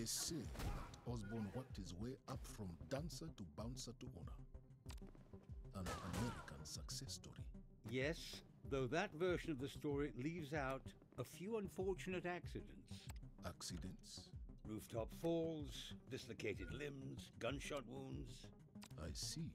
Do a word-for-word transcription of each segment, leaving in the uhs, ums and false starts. They say Osborne worked his way up from dancer to bouncer to owner. An American success story. Yes, though that version of the story leaves out a few unfortunate accidents. Accidents? Rooftop falls, dislocated limbs, gunshot wounds. I see.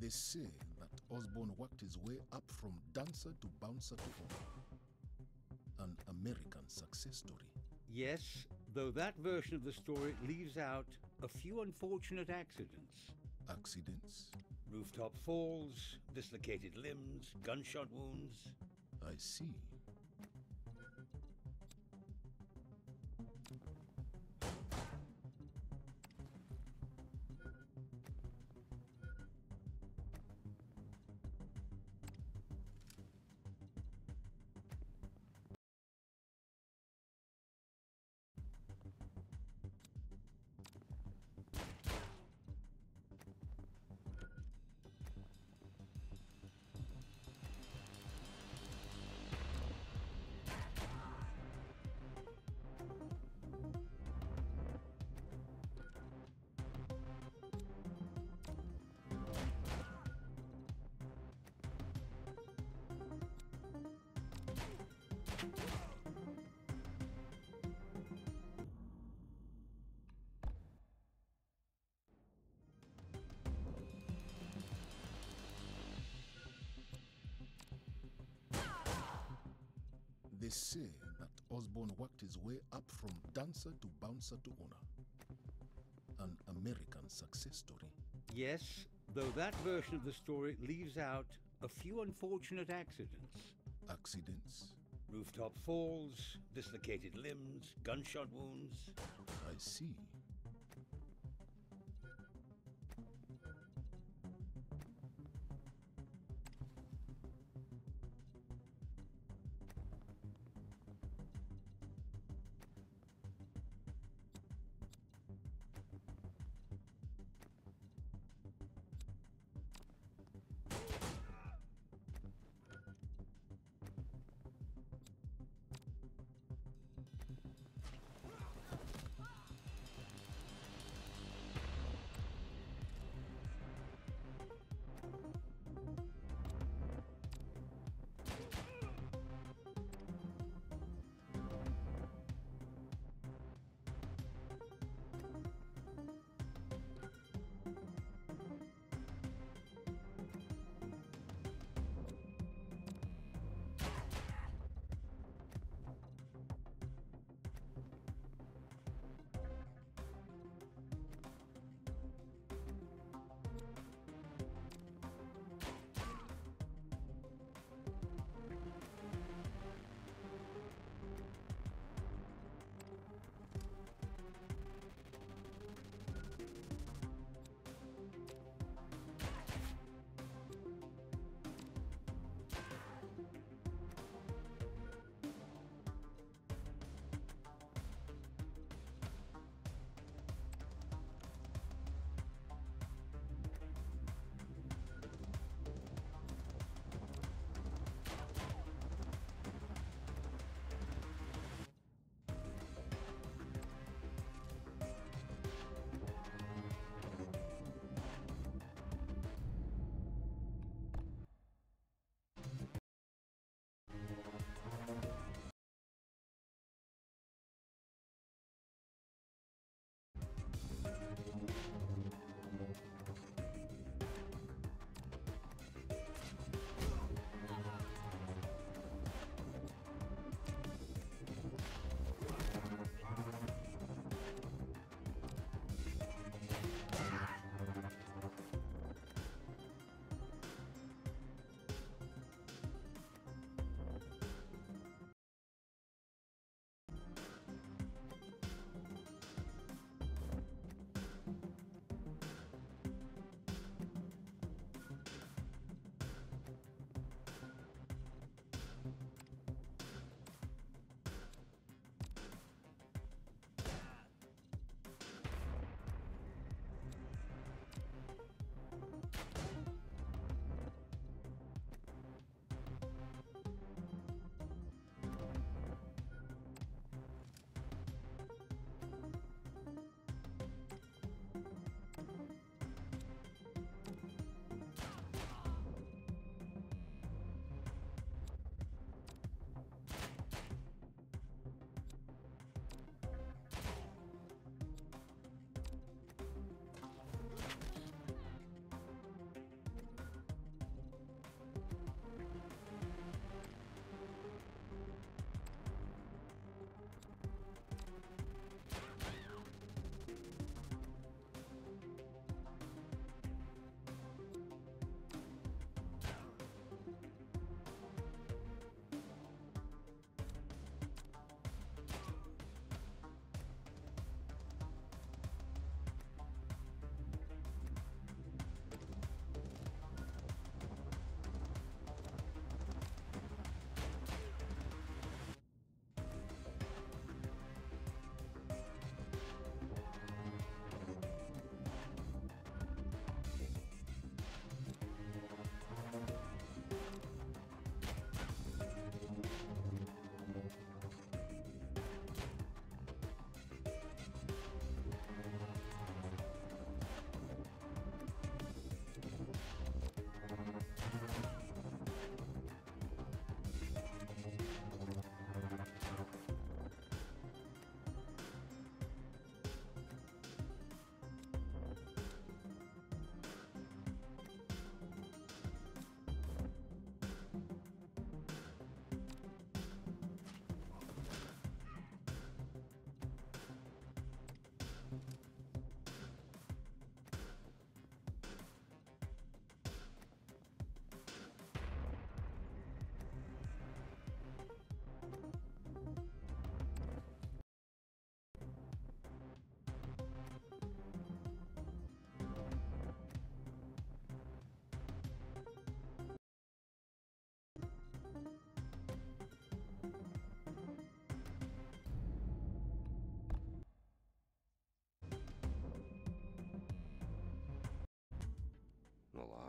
They say that Osborne worked his way up from dancer to bouncer to owner. An American success story. Yes, though that version of the story leaves out a few unfortunate accidents. Accidents? Rooftop falls, dislocated limbs, gunshot wounds. I see. They say that Osborne worked his way up from dancer to bouncer to owner. An American success story. Yes, though that version of the story leaves out a few unfortunate accidents. Accidents? Rooftop falls, dislocated limbs, gunshot wounds. I see.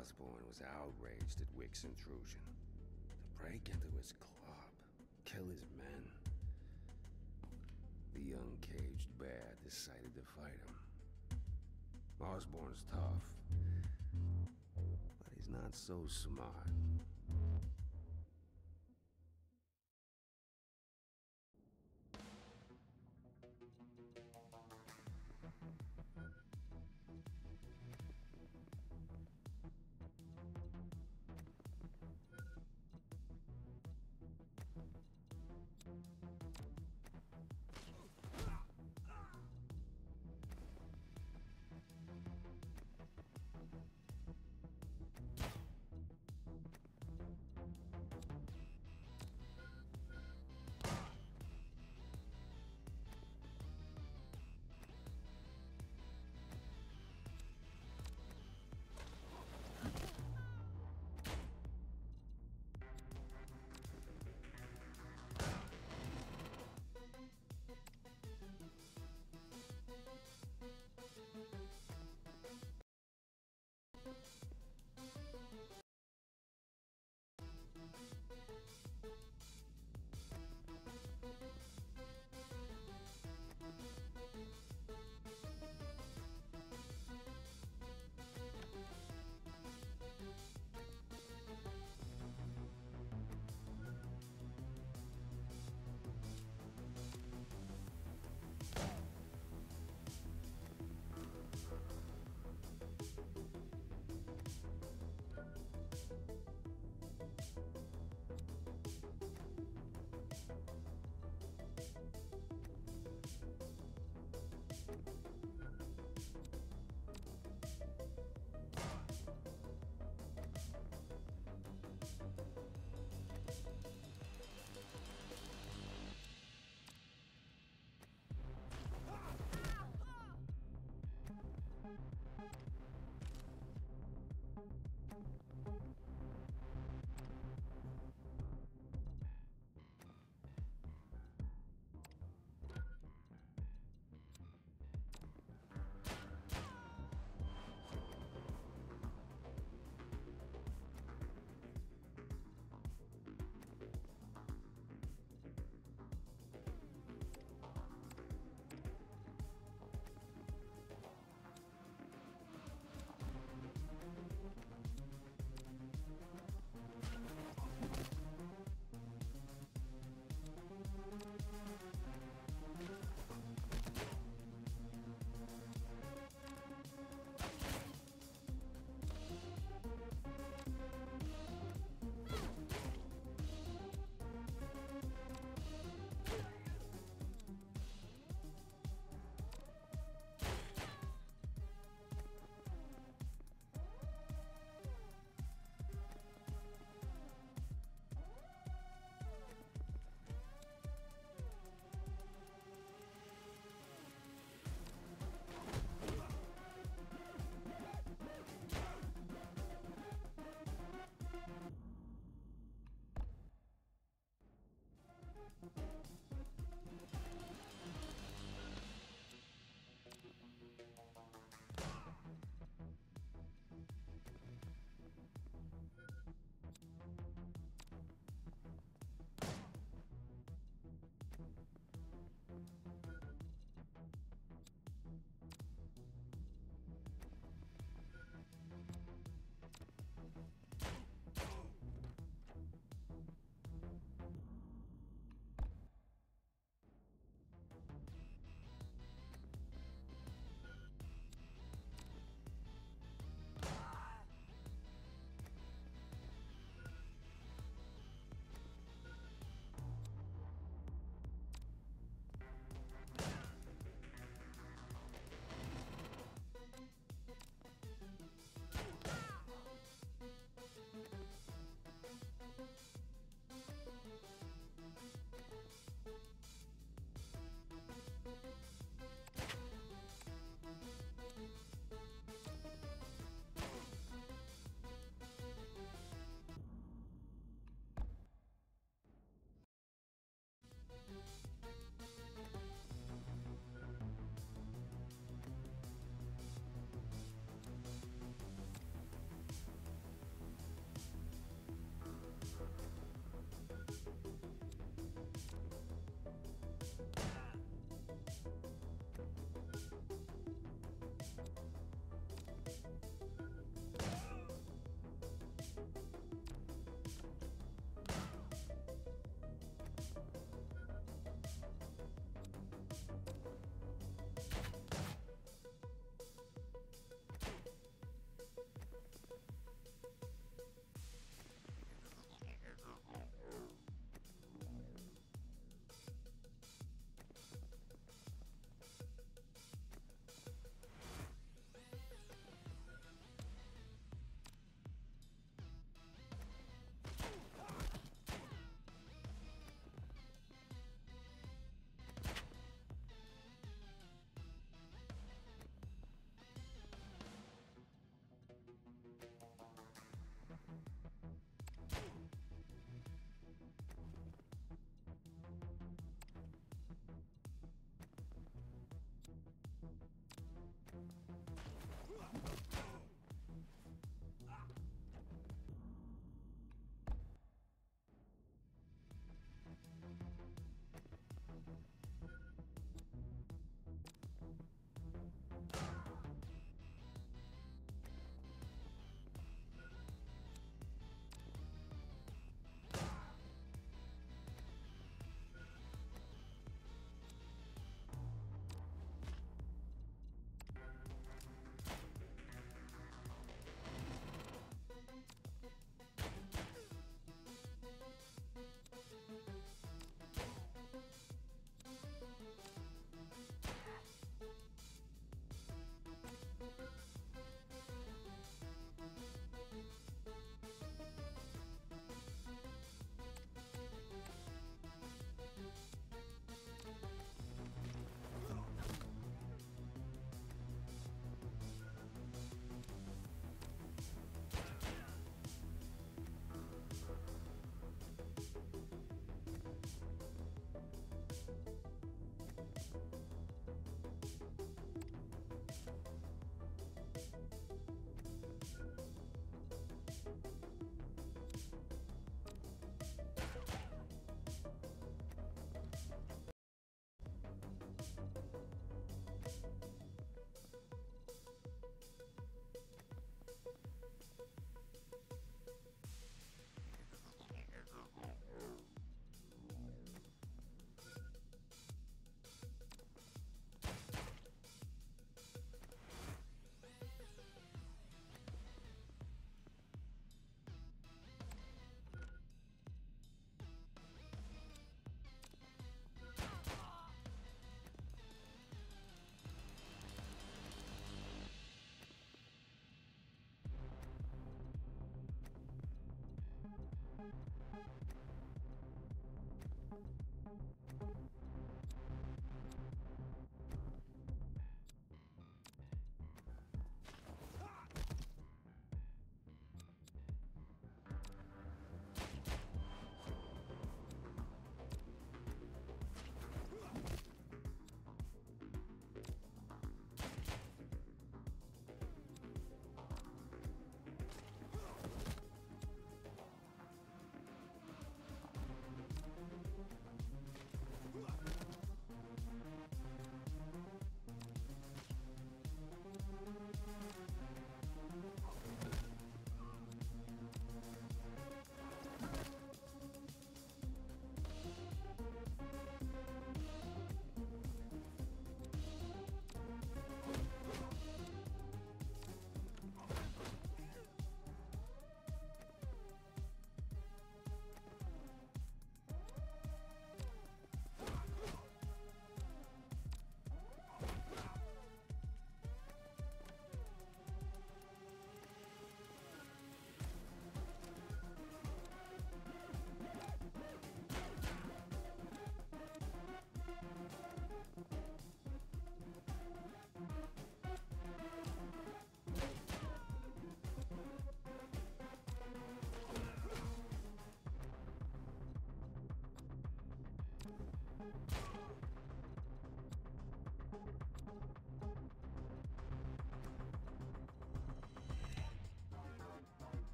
Osborne was outraged at Wick's intrusion. To break into his club, kill his men. The uncaged bear decided to fight him. Osborne's tough, but he's not so smart.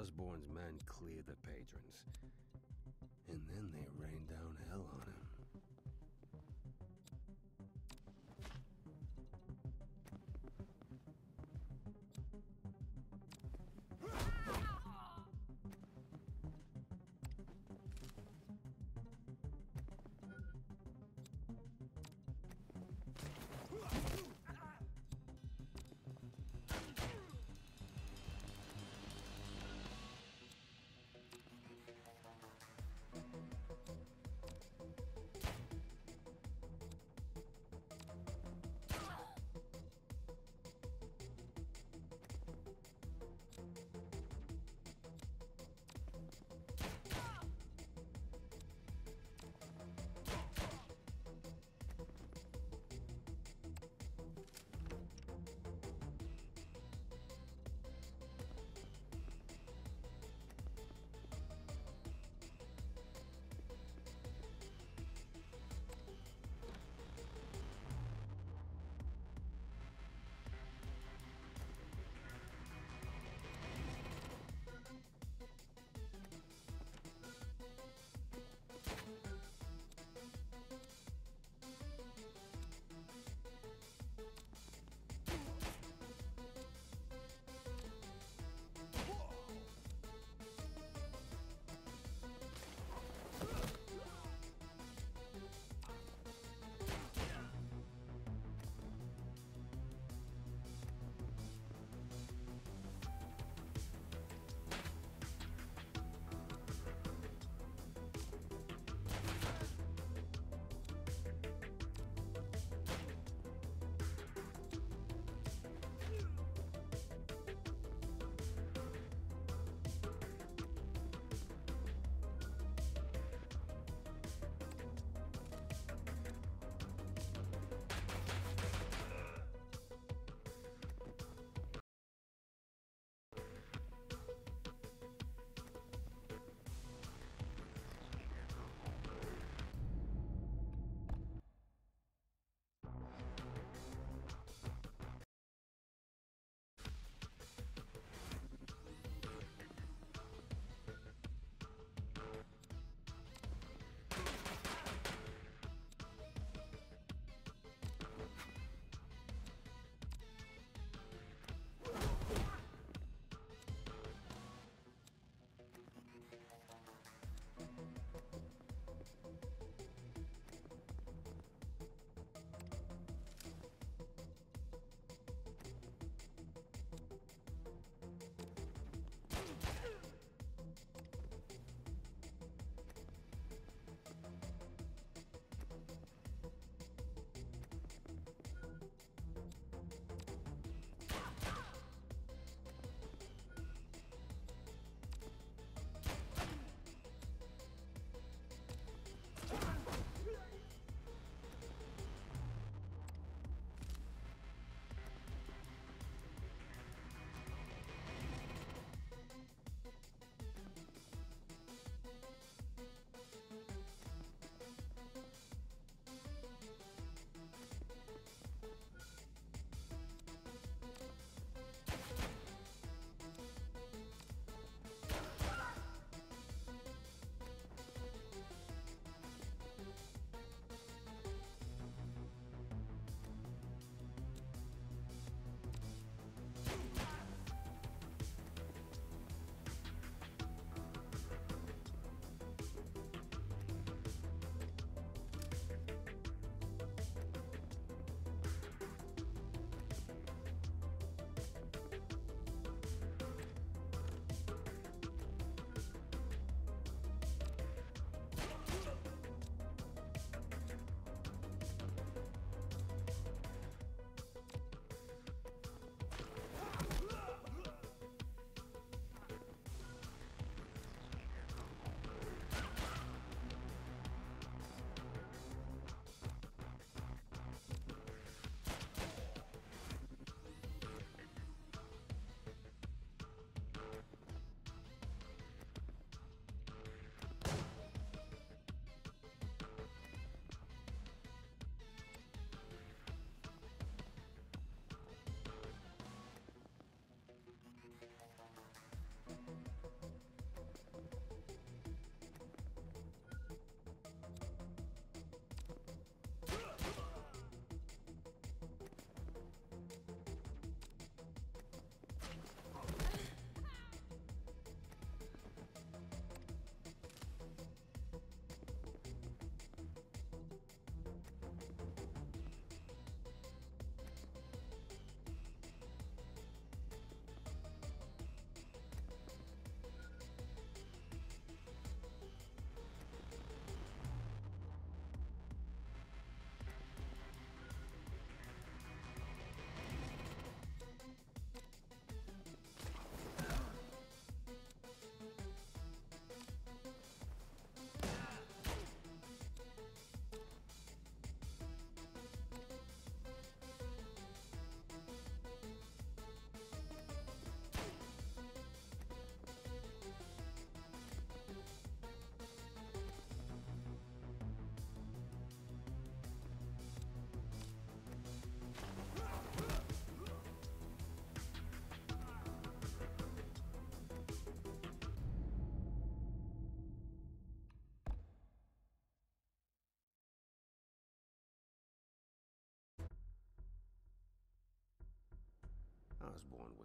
Osborne's men cleared the patrons. And then they rained down hell on him.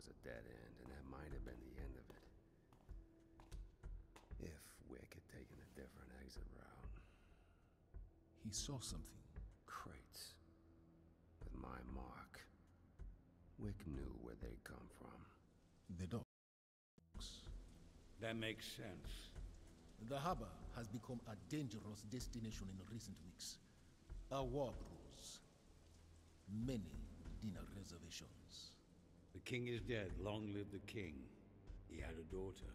was a dead end, and that might have been the end of it. If Wick had taken a different exit route. He saw something. Crates. With my mark. Wick knew where they'd come from. The docks. That makes sense. The harbor has become a dangerous destination in recent weeks. A war brews. Many dinner reservations. The king is dead. Long live the king. He had a daughter,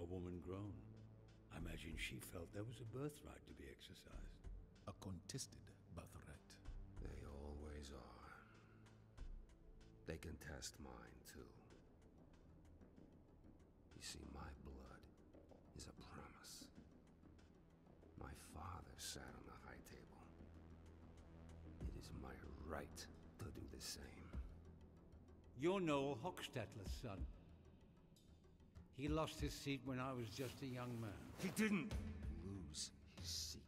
a woman grown. I imagine she felt there was a birthright to be exercised. A contested birthright. They always are. They can test mine, too. You see, my blood is a promise. My father sat on the high table. It is my right to do the same. You're Noel Hochstatler's son. He lost his seat when I was just a young man. He didn't lose his seat.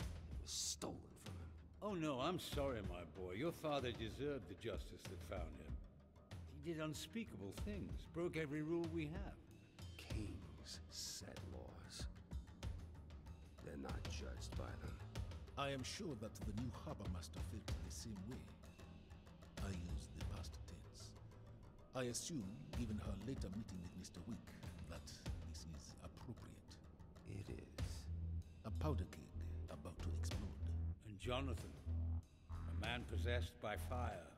It was stolen from him. Oh no, I'm sorry, my boy. Your father deserved the justice that found him. He did unspeakable things, broke every rule we have. Kings set laws. They're not judged by them. I am sure that the new harbor master felt the same way. I use the past tense. I assume, given her later meeting with Mister Wick, that this is appropriate. It is. A powder keg about to explode. And Jonathan, a man possessed by fire.